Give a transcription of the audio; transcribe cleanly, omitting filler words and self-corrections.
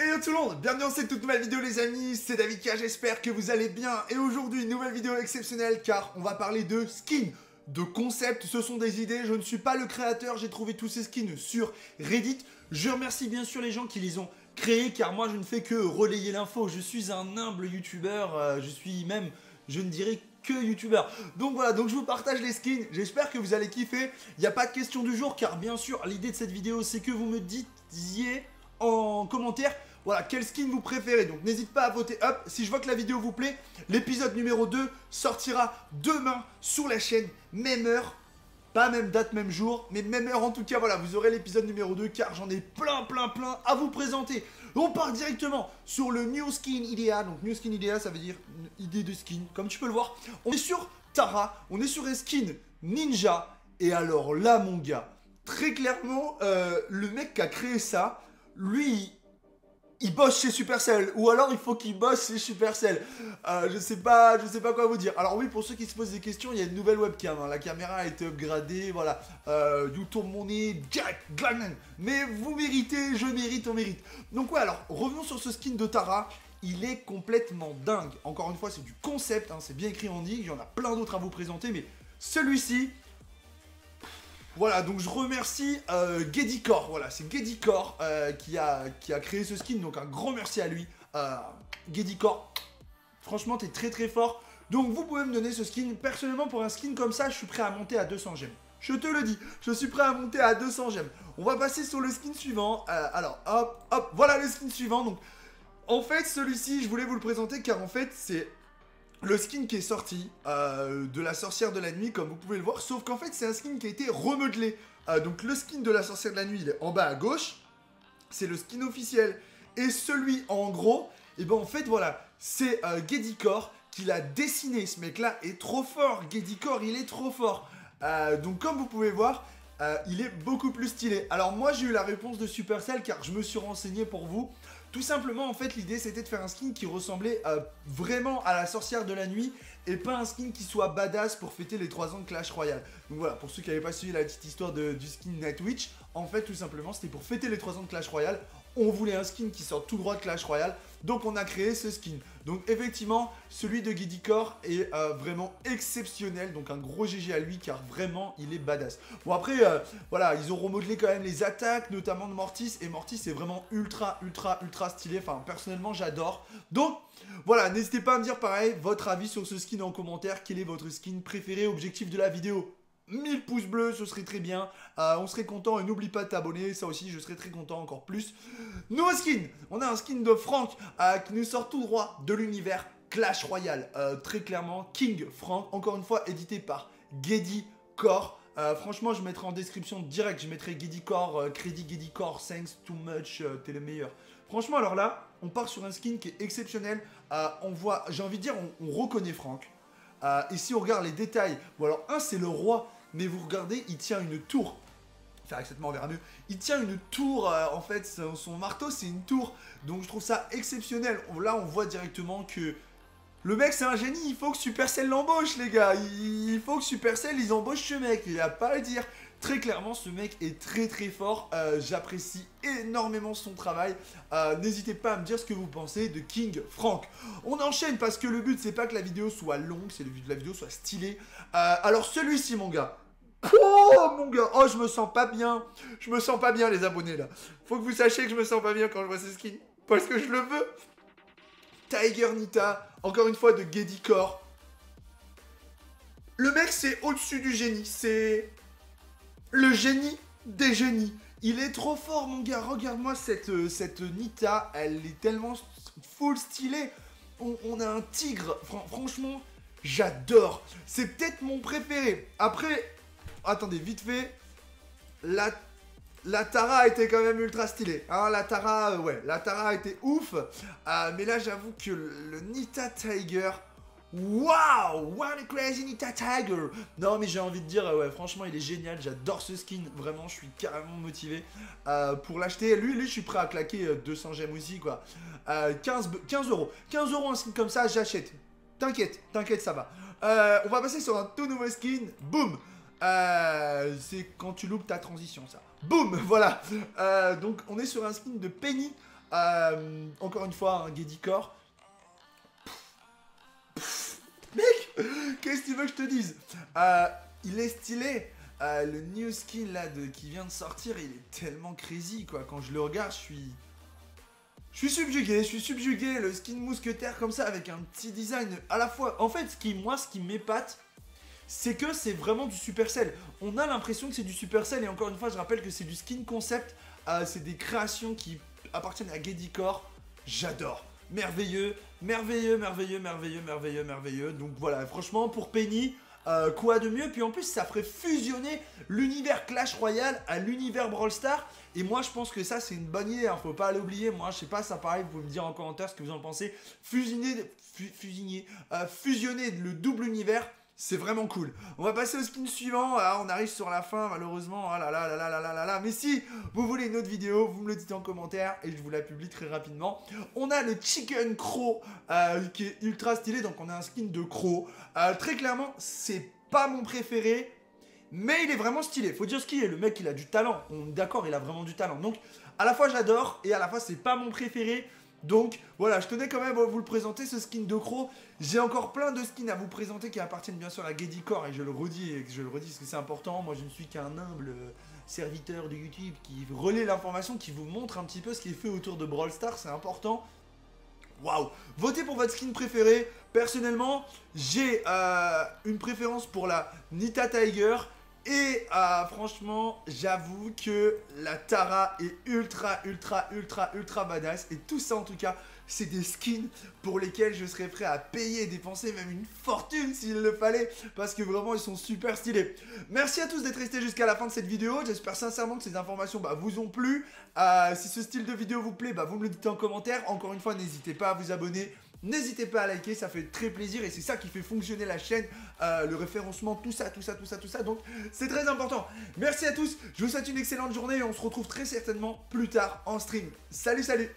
Hello tout le monde, bienvenue dans cette toute nouvelle vidéo les amis, c'est DavidK, j'espère que vous allez bien. Et aujourd'hui, une nouvelle vidéo exceptionnelle car on va parler de skins, de concepts, ce sont des idées, je ne suis pas le créateur, j'ai trouvé tous ces skins sur Reddit. Je remercie bien sûr les gens qui les ont créés car moi je ne fais que relayer l'info, je suis un humble youtubeur, je ne dirais que youtubeur. Donc voilà, donc je vous partage les skins, j'espère que vous allez kiffer. Il n'y a pas de question du jour car bien sûr l'idée de cette vidéo c'est que vous me disiez en commentaire, voilà, quel skin vous préférez. Donc n'hésite pas à voter up. Si je vois que la vidéo vous plaît, l'épisode numéro 2 sortira demain sur la chaîne, même heure, pas même date, même jour, mais même heure en tout cas. Voilà, vous aurez l'épisode numéro 2 car j'en ai plein à vous présenter. On part directement sur le New Skin Idea. Donc New Skin Idea, ça veut dire idée de skin, comme tu peux le voir. On est sur Tara, on est sur les skins Ninja. Et alors là mon gars, très clairement, le mec qui a créé ça, lui, il bosse chez Supercell, ou alors il faut qu'il bosse chez Supercell. Je sais pas quoi vous dire. Alors oui, pour ceux qui se posent des questions, il y a une nouvelle webcam, hein. La caméra a été upgradée, voilà. D'où tombe mon nez, Jack Glennon. Mais vous méritez, je mérite, on mérite. Donc ouais, alors revenons sur ce skin de Tara. Il est complètement dingue. Encore une fois, c'est du concept, hein. C'est bien écrit en ligne. Il y en a plein d'autres à vous présenter, mais celui-ci. Voilà, donc je remercie Gedi_kor, voilà, c'est Gedi_kor qui a créé ce skin, donc un grand merci à lui. Gedi_kor, franchement, t'es très fort. Donc vous pouvez me donner ce skin. Personnellement, pour un skin comme ça, je suis prêt à monter à 200 gemmes. Je te le dis, je suis prêt à monter à 200 gemmes. On va passer sur le skin suivant. Alors, hop, voilà le skin suivant. Donc, en fait, celui-ci, je voulais vous le présenter car en fait, c'est le skin qui est sorti de la sorcière de la nuit, comme vous pouvez le voir, sauf qu'en fait c'est un skin qui a été remodelé. Donc le skin de la sorcière de la nuit, il est en bas à gauche, c'est le skin officiel. Et celui en gros, et ben en fait voilà, c'est Gedi_kor qui l'a dessiné. Ce mec là est trop fort, Gedi_kor il est trop fort. Donc comme vous pouvez voir, il est beaucoup plus stylé. Alors moi j'ai eu la réponse de Supercell car je me suis renseigné pour vous. Tout simplement en fait l'idée c'était de faire un skin qui ressemblait vraiment à la sorcière de la nuit et pas un skin qui soit badass pour fêter les 3 ans de Clash Royale. Donc voilà, pour ceux qui n'avaient pas suivi la petite histoire du skin Nightwitch, en fait tout simplement c'était pour fêter les 3 ans de Clash Royale. On voulait un skin qui sort tout droit de Clash Royale, donc on a créé ce skin. Donc effectivement celui de Gedi_kor est vraiment exceptionnel, donc un gros GG à lui car vraiment il est badass. Bon après voilà, ils ont remodelé quand même les attaques, notamment de Mortis, et Mortis est vraiment ultra stylé, enfin personnellement j'adore. Donc voilà, n'hésitez pas à me dire pareil votre avis sur ce skin en commentaire, quel est votre skin préféré. Objectif de la vidéo, 1000 pouces bleus, ce serait très bien, on serait content, et n'oublie pas de t'abonner, ça aussi je serais très content encore plus. Nouveau skin, on a un skin de Franck qui nous sort tout droit de l'univers Clash Royale, très clairement King Franck, encore une fois édité par Gedi_kor. Franchement, je mettrai en description direct, je mettrai Gedi_kor, crédit Gedi_kor, thanks too much, t'es le meilleur. Franchement, alors là, on part sur un skin qui est exceptionnel. On voit, j'ai envie de dire, on reconnaît Franck. Et si on regarde les détails, bon alors, un, c'est le roi, mais vous regardez, il tient une tour. Faire exactement vers mieux. Il tient une tour, en fait, son marteau, c'est une tour. Donc, je trouve ça exceptionnel. Là, on voit directement que le mec c'est un génie, il faut que Supercell l'embauche les gars, il faut que Supercell ils embauchent ce mec, il n'y a pas à le dire. Très clairement ce mec est très fort, j'apprécie énormément son travail. N'hésitez pas à me dire ce que vous pensez de King Franck. On enchaîne parce que le but c'est pas que la vidéo soit longue, c'est le but de la vidéo soit stylée. Alors celui-ci mon gars, oh mon gars, oh je me sens pas bien, je me sens pas bien les abonnés là. Faut que vous sachiez que je me sens pas bien quand je vois ce skin, parce que je le veux. Tiger Nita, encore une fois de Gedi_kor. Le mec c'est au-dessus du génie, c'est le génie des génies. Il est trop fort mon gars, regarde-moi cette Nita, elle est tellement full stylée. On a un tigre, franchement j'adore. C'est peut-être mon préféré. Après, attendez vite fait, la Tara était quand même ultra stylée, hein, la Tara, ouais, la Tara était ouf, mais là j'avoue que le Nita Tiger, waouh, what a crazy Nita Tiger. Non mais j'ai envie de dire, ouais, franchement il est génial, j'adore ce skin, vraiment je suis carrément motivé pour l'acheter, lui je suis prêt à claquer 200 gemmes aussi quoi, 15 euros un skin comme ça j'achète, t'inquiète ça va. On va passer sur un tout nouveau skin, boum. C'est quand tu loupes ta transition ça. Boum, voilà. Donc on est sur un skin de Penny Encore une fois, un Gedi_kor. Mec, qu'est-ce que tu veux que je te dise? Il est stylé. Le new skin là qui vient de sortir, il est tellement crazy quoi. Quand je le regarde, je suis subjugué, le skin mousquetaire comme ça avec un petit design à la fois. En fait, ce qui m'épate, c'est que c'est vraiment du Supercell. On a l'impression que c'est du Supercell et encore une fois, je rappelle que c'est du skin concept. C'est des créations qui appartiennent à Gedi_kor. J'adore. Merveilleux, merveilleux. Donc voilà, franchement, pour Penny, quoi de mieux? Puis en plus, ça ferait fusionner l'univers Clash Royale à l'univers Brawl Stars. Et moi, je pense que ça, c'est une bonne idée, hein, faut pas l'oublier. Moi, je sais pas, ça pareil, vous pouvez me dire en commentaire ce que vous en pensez. Fusionner le double univers, c'est vraiment cool. On va passer au skin suivant. Ah, on arrive sur la fin, malheureusement. Ah là là là là là là là là. Mais si vous voulez une autre vidéo, vous me le dites en commentaire et je vous la publie très rapidement. On a le Chicken Crow qui est ultra stylé. Donc, on a un skin de Crow. Très clairement, c'est pas mon préféré. Mais il est vraiment stylé. Faut dire ce qu'il est. Le mec, il a du talent. On est d'accord, il a vraiment du talent. Donc, à la fois, j'adore et à la fois, c'est pas mon préféré. Donc voilà, je tenais quand même à vous le présenter, ce skin de Crow. J'ai encore plein de skins à vous présenter qui appartiennent bien sûr à Gedi_kor. Et je le redis parce que c'est important. Moi je ne suis qu'un humble serviteur de YouTube qui relaie l'information, qui vous montre un petit peu ce qui est fait autour de Brawl Stars. C'est important. Waouh, votez pour votre skin préféré. Personnellement, j'ai une préférence pour la Nita Tiger. Et franchement, j'avoue que la Tara est ultra badass. Et tout ça en tout cas, c'est des skins pour lesquels je serais prêt à payer et dépenser même une fortune s'il le fallait. Parce que vraiment, ils sont super stylés. Merci à tous d'être restés jusqu'à la fin de cette vidéo. J'espère sincèrement que ces informations vous ont plu. Si ce style de vidéo vous plaît, vous me le dites en commentaire. Encore une fois, n'hésitez pas à vous abonner. N'hésitez pas à liker, ça fait très plaisir et c'est ça qui fait fonctionner la chaîne, le référencement, tout ça. Donc, c'est très important. Merci à tous, je vous souhaite une excellente journée et on se retrouve très certainement plus tard en stream. Salut, salut!